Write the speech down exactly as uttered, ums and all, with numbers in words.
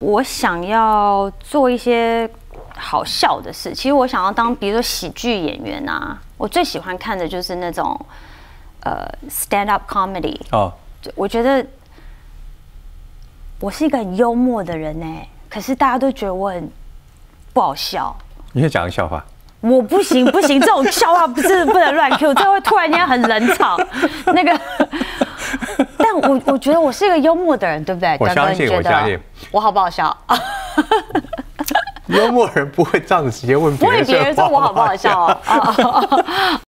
我想要做一些好笑的事，其实我想要当，比如说喜剧演员啊，我最喜欢看的就是那种呃 stand up comedy。哦，我觉得我是一个很幽默的人呢、欸，可是大家都觉得我很不好笑。你可以讲个笑话。我不行不行，这种笑话不是不能乱 Q， 这会突然间很冷场。那个。 但我我觉得我是一个幽默的人，对不对？我相信，我相信。我好不好笑？幽默人不会这样子直接问别人，不会别人说我好不好笑哦。